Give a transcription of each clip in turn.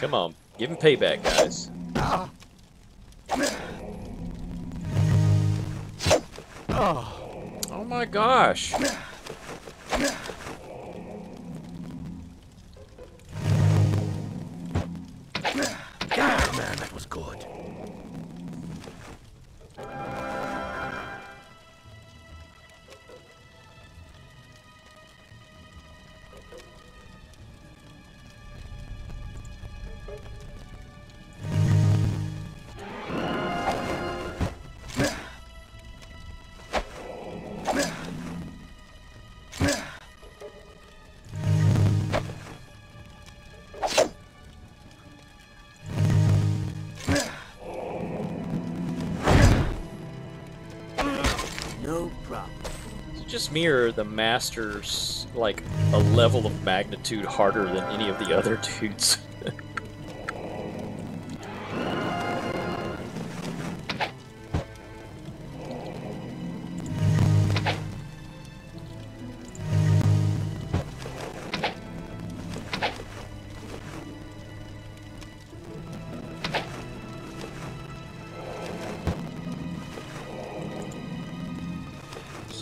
Come on. Give him payback, guys. Oh my gosh. Man, that was good. Just mirror the master's like a level of magnitude harder than any of the other dudes.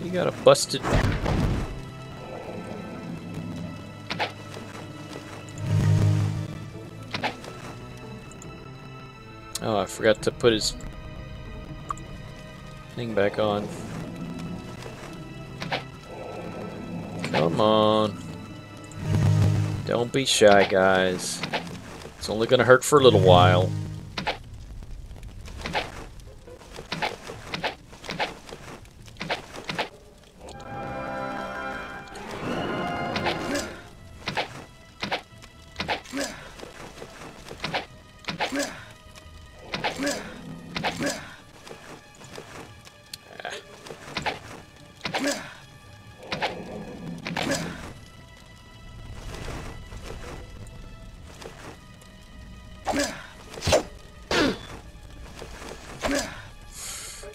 You got a busted... Oh, I forgot to put his thing back on. Come on. Don't be shy, guys. It's only gonna hurt for a little while.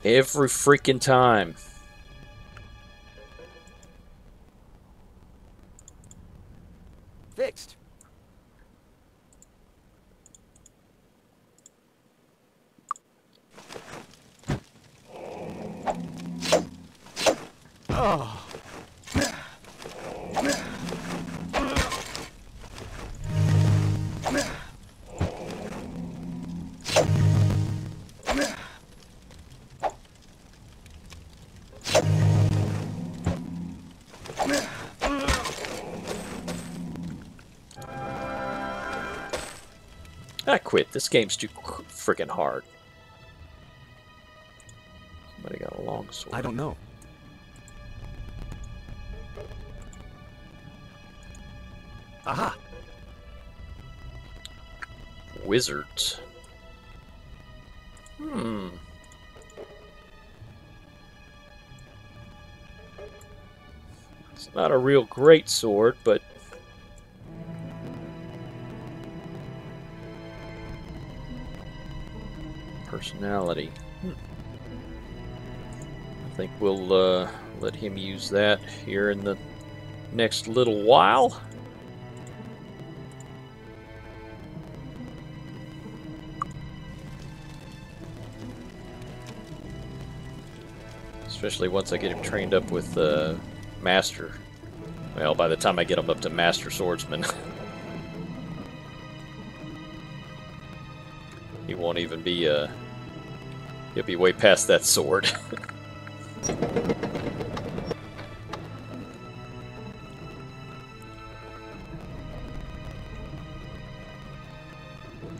Every freaking time. Fixed. Oh. I quit. This game's too freaking hard. Somebody got a long sword. I don't know. Aha! Wizards. It's not a real great sword, but... personality. I think we'll let him use that here in the next little while. Especially once I get him trained up with Master. Well, by the time I get him up to Master Swordsman, he won't even be he'll be way past that sword.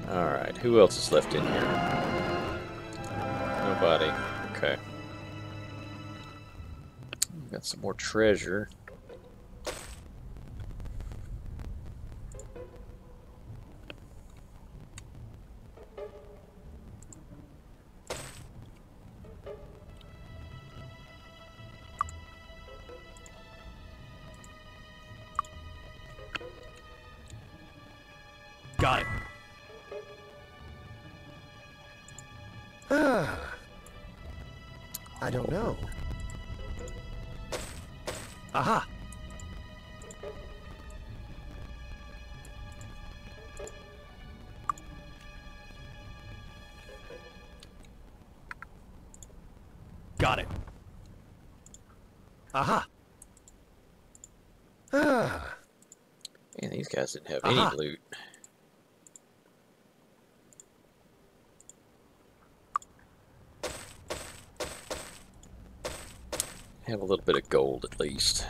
Alright, who else is left in here? Nobody. Okay. We've got some more treasure. Got it. I don't know. Aha. Got it. Aha. Ah. Man, these guys didn't have any loot. Have a little bit of gold at least.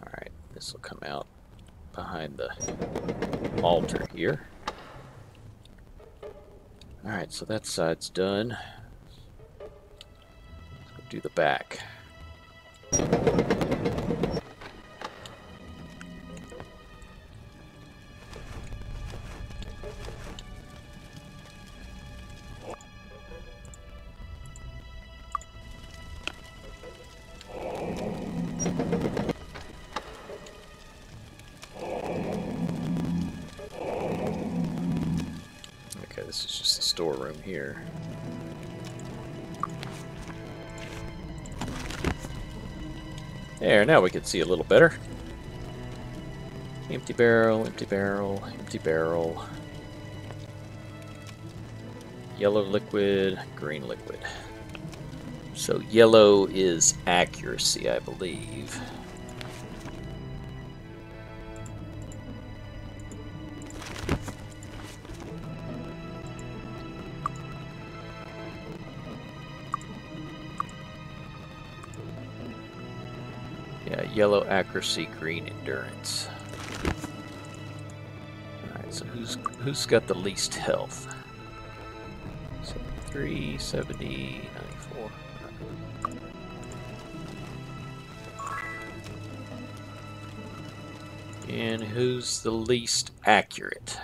Alright, this will come out behind the altar here. Alright, so that side's done. Let's go do the back. This is just the storeroom here. There, now we can see a little better. Empty barrel, empty barrel, empty barrel. Yellow liquid, green liquid. So yellow is accuracy, I believe. Yellow accuracy, green endurance. Alright, so who's got the least health? 73, 70, 94. And who's the least accurate?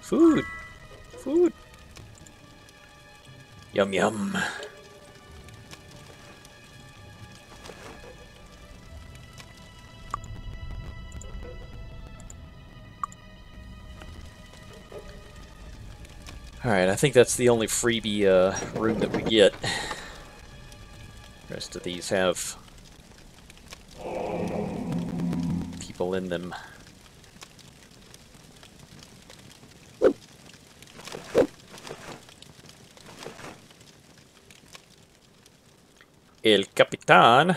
Food! Food! Yum yum! Alright, I think that's the only freebie room that we get. The rest of these have people in them. El Capitan.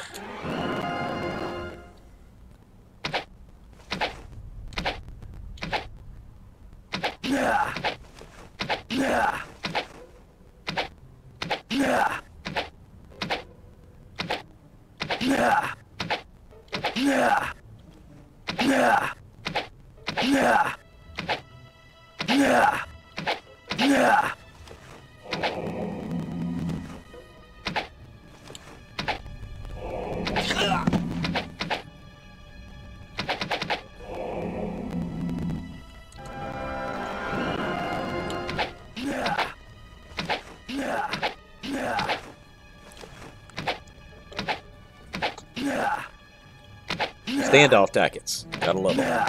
Standoff tactics. Gotta love them.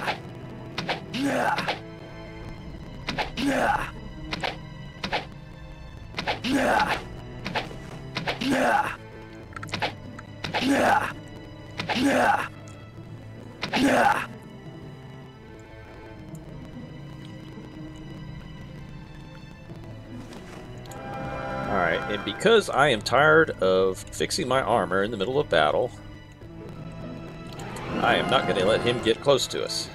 Alright, and because I am tired of fixing my armor in the middle of battle, I am not going to let him get close to us.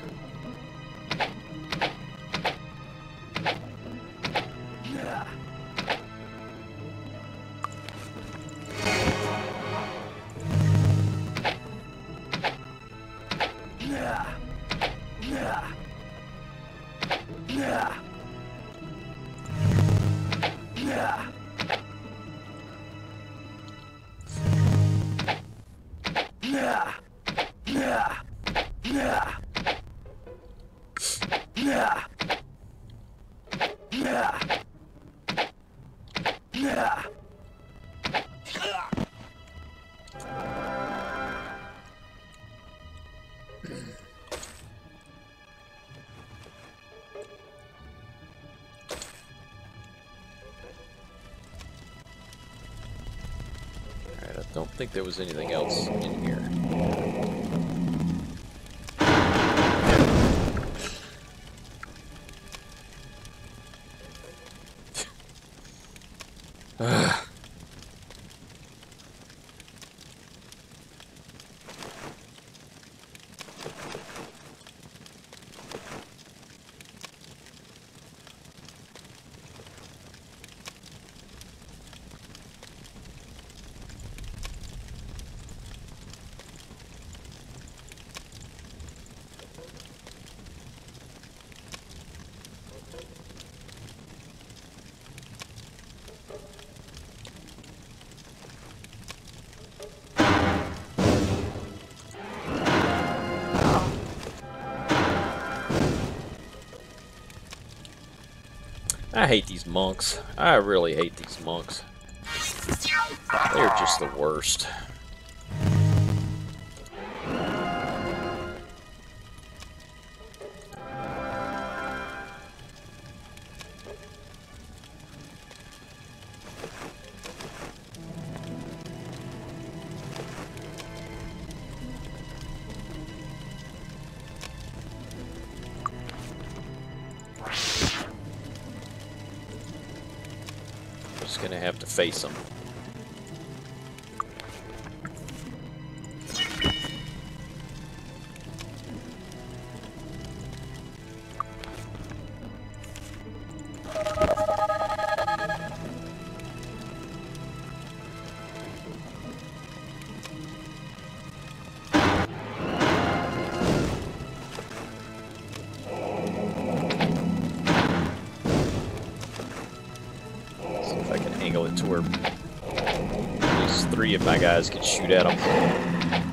don't think there was anything else in here. I hate these monks. I really hate these monks. They're just the worst. Gonna have to face them. If my guys can shoot at them.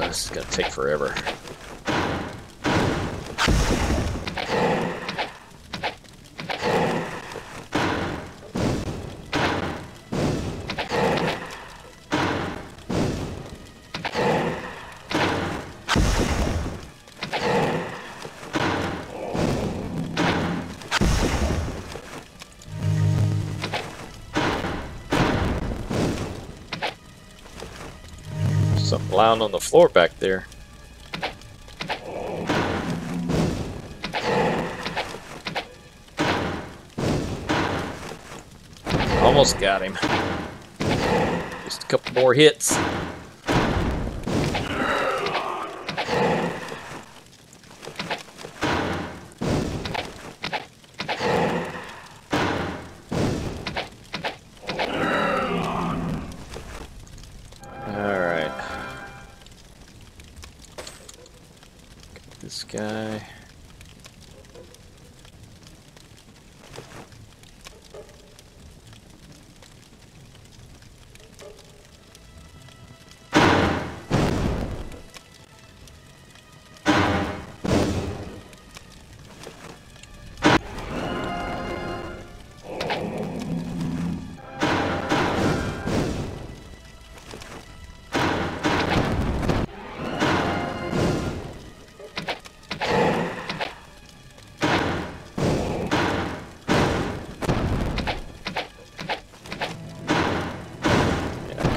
This is gonna take forever. Something lying on the floor back there. Almost got him. Just a couple more hits.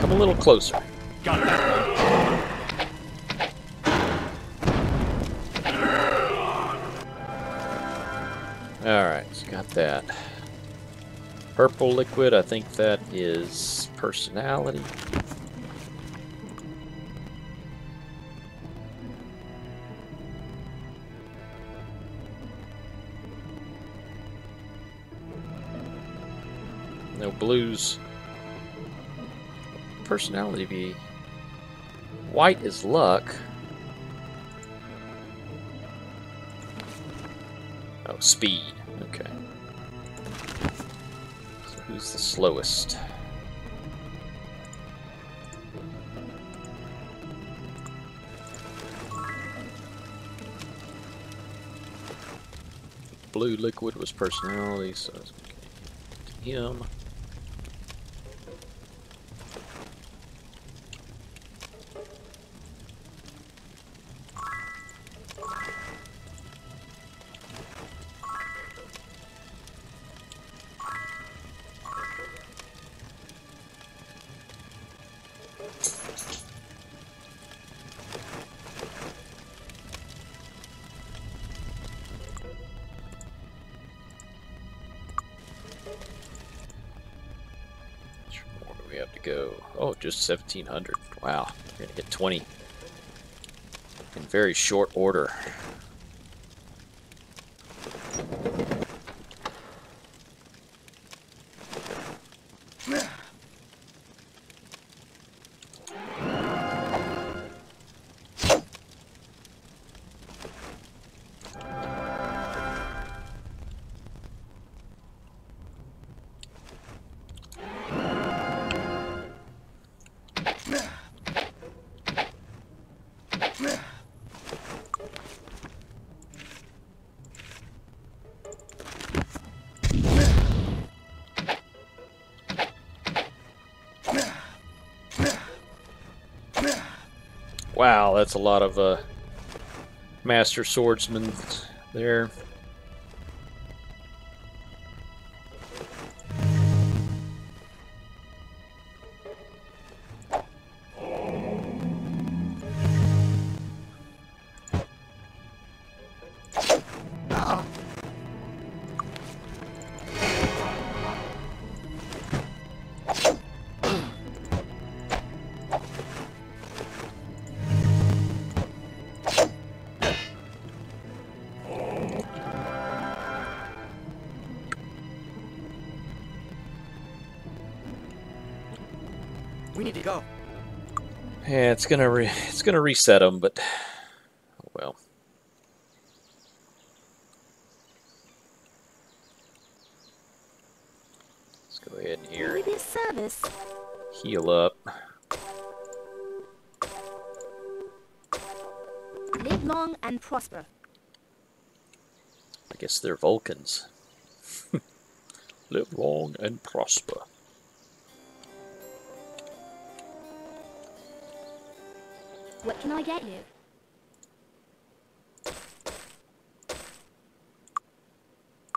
A little closer. Got it. Alright, so got that. Purple liquid, I think that is personality. No blues. Personality be white is luck. Oh, speed. Okay. So who's the slowest? Blue liquid was personality, so it's okay. Him. go? Oh, just 1,700. Wow, we're gonna get 20 in very short order. Wow, that's a lot of master swordsmen there. We need to go. Yeah, it's gonna reset them, but oh well. Let's go ahead and here. Maybe service. Heal up. Live long and prosper. I guess they're Vulcans. Live long and prosper. What can I get you?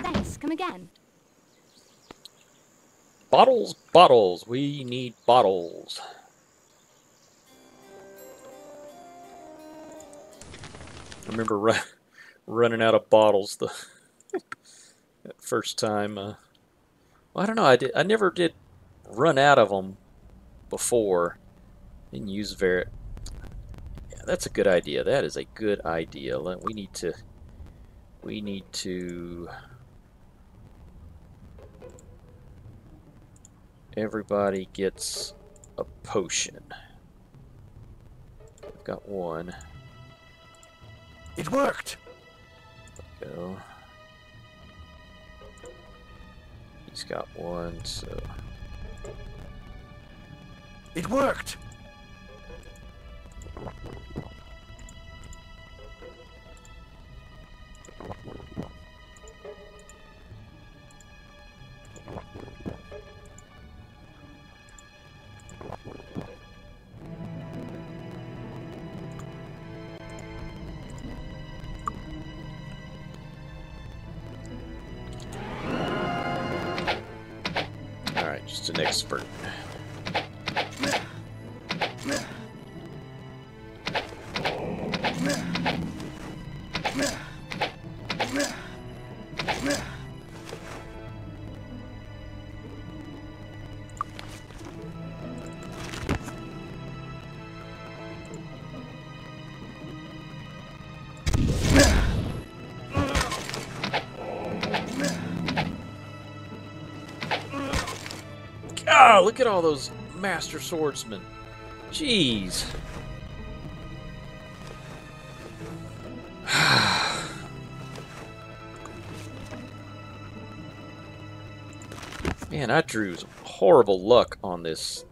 Thanks, come again. Bottles, bottles, we need bottles. I remember running out of bottles the first time. Well, I don't know, I never did run out of them before. Didn't use very... That's a good idea. That is a good idea. We need to everybody gets a potion. I've got one. It worked. There we go. He's got one, so it worked. Just an expert. Look at all those master swordsmen. Jeez. Man, I drew some horrible luck on this.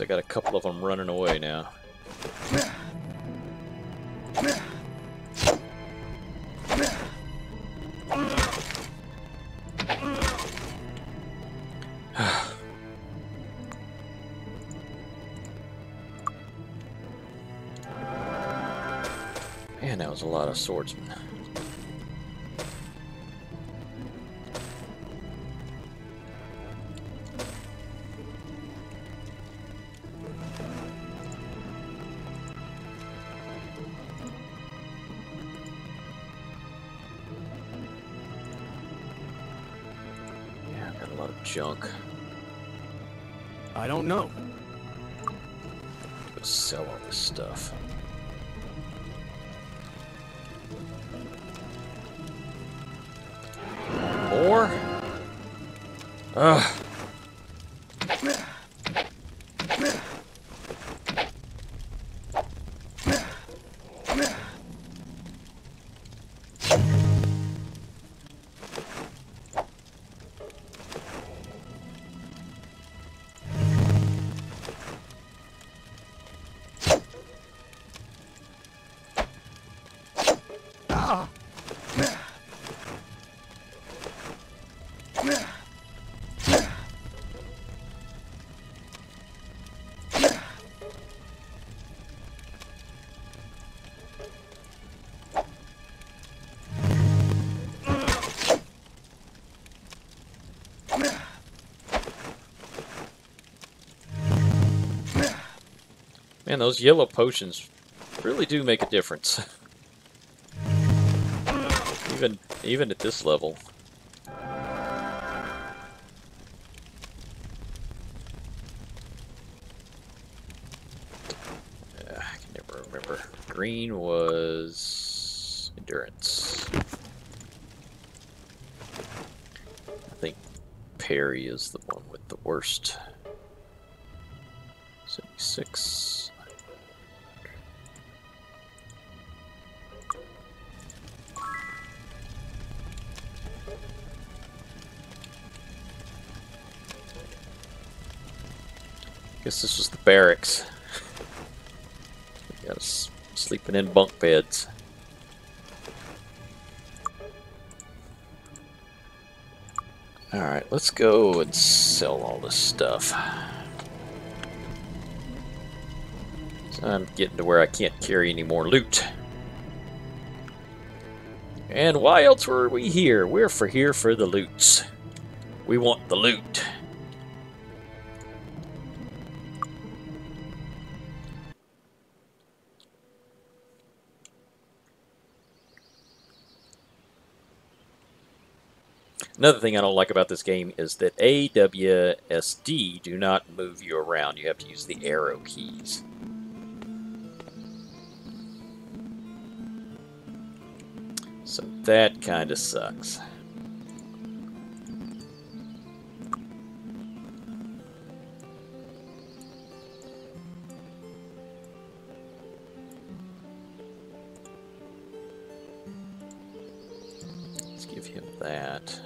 least I got a couple of them running away now. Man, that was a lot of swordsmen. Junk. I don't know. Let's sell all this stuff. More? Ugh. Man, those yellow potions really do make a difference. Even at this level. I can never remember. Green was endurance. I think Perry is the one with the worst. 76. Guess this was the barracks. We got us sleeping in bunk beds. All right, let's go and sell all this stuff. So I'm getting to where I can't carry any more loot. And why else were we here? We're here for the loots. We want the loot. Another thing I don't like about this game is that A, W, S, D do not move you around. You have to use the arrow keys. So that kind of sucks. Let's give him that.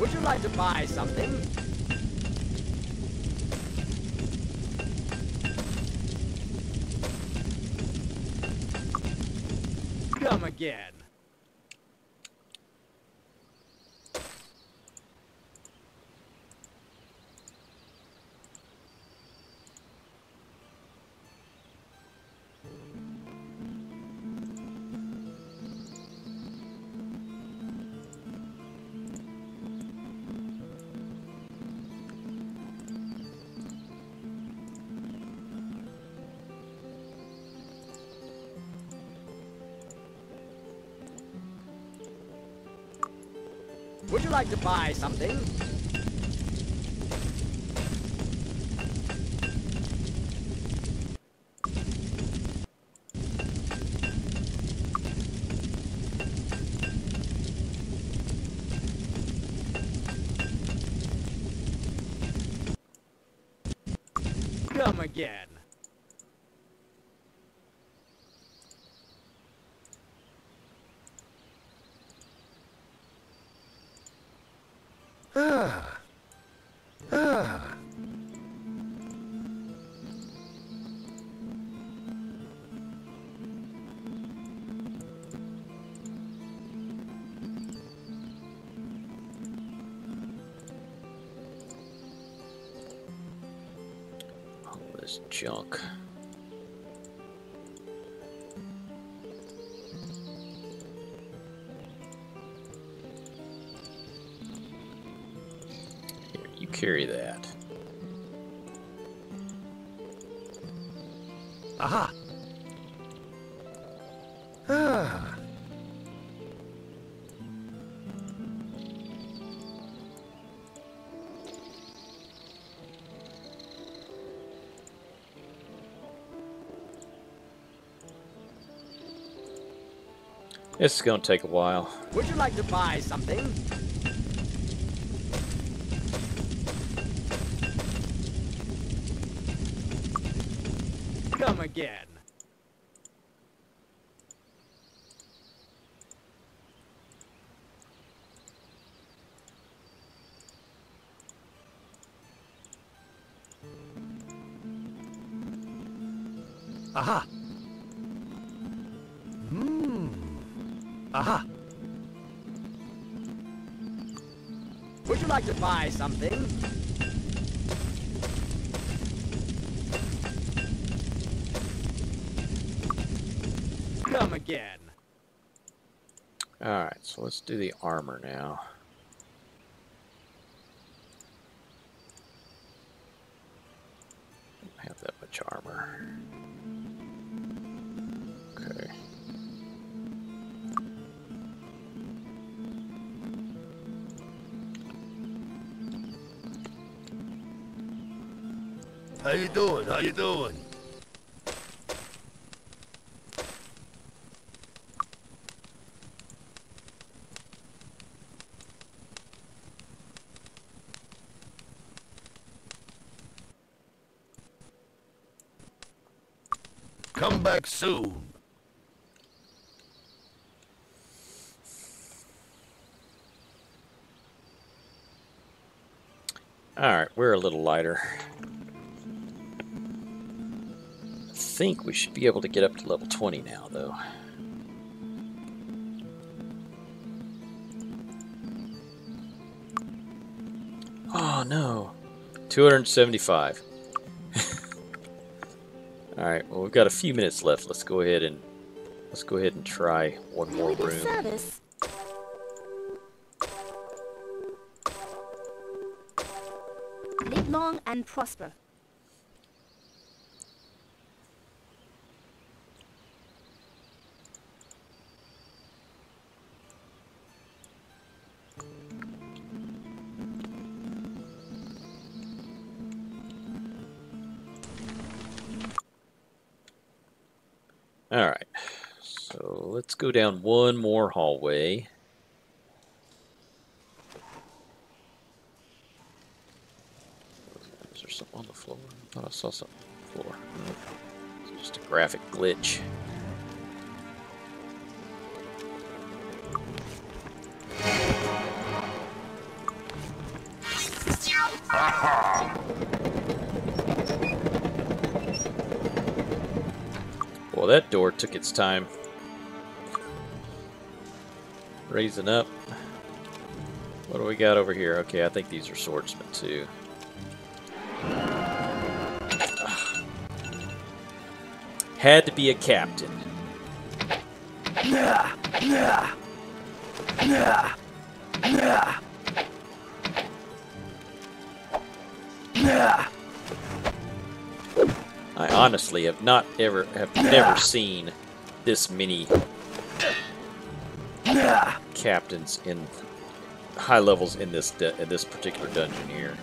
Would you like to buy something? Come again. Would you like to buy something? Come again. Junk. Here, you carry that. Aha! Ah. This is going to take a while. Would you like to buy something? Come again. Aha. Aha! Would you like to buy something? Come again. Alright, so let's do the armor now. Don't have that much armor. Okay. How you doing? How you doing? Come back soon. All right, we're a little lighter. I think we should be able to get up to level 20 now, though. Oh no, 275. All right, well, we've got a few minutes left. Let's go ahead and try one more room. Live long and prosper. Alright, so let's go down one more hallway. Is there something on the floor? I thought I saw something on the floor. It's just a graphic glitch. Well, that door took its time raising up. What do we got over here? Okay, I think these are swordsmen too. Had to be a captain. I honestly have never seen this many captains in high levels in this particular dungeon here.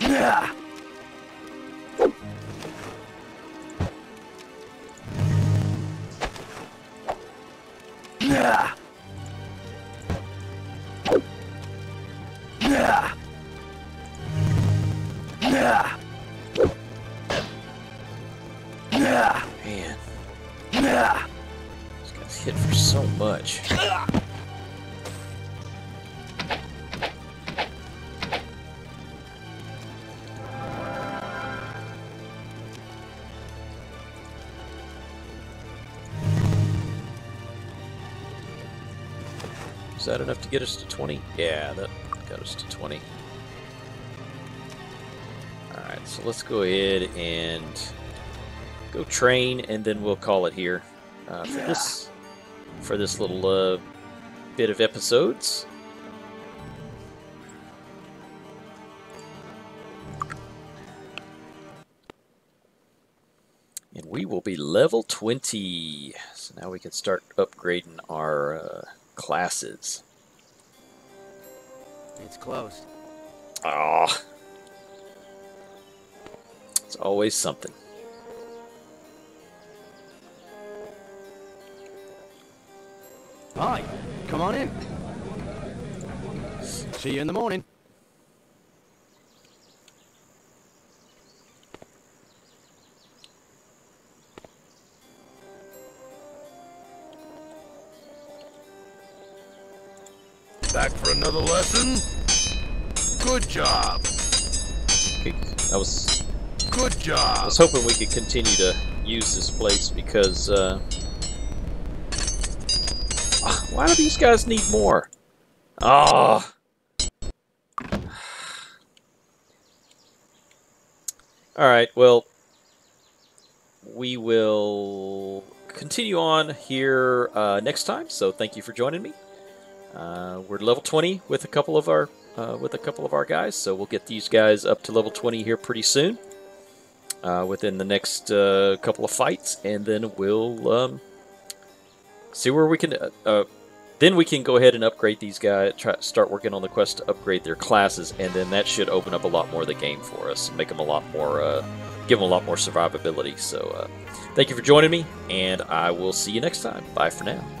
Yeah. Yeah. Yeah. Yeah. Yeah. Man. Yeah. This guy's hit for so much. Is that enough to get us to 20? Yeah, that got us to 20. Alright, so let's go ahead and go train, and then we'll call it here for this little bit of episodes. And we will be level 20. So now we can start upgrading our... classes. It's closed. Ah, it's always something. Hi, come on in. See you in the morning. Back for another lesson. Good job. Good job. I was hoping we could continue to use this place because why do these guys need more? Ah. Oh. All right. Well, we will continue on here next time. So thank you for joining me. We're level 20 with a couple of our guys, so we'll get these guys up to level 20 here pretty soon, within the next couple of fights, and then we'll see where we can. Then we can go ahead and upgrade these guys. Start working on the quest to upgrade their classes, and then that should open up a lot more of the game for us, make them a lot more, give them a lot more survivability. So, thank you for joining me, and I will see you next time. Bye for now.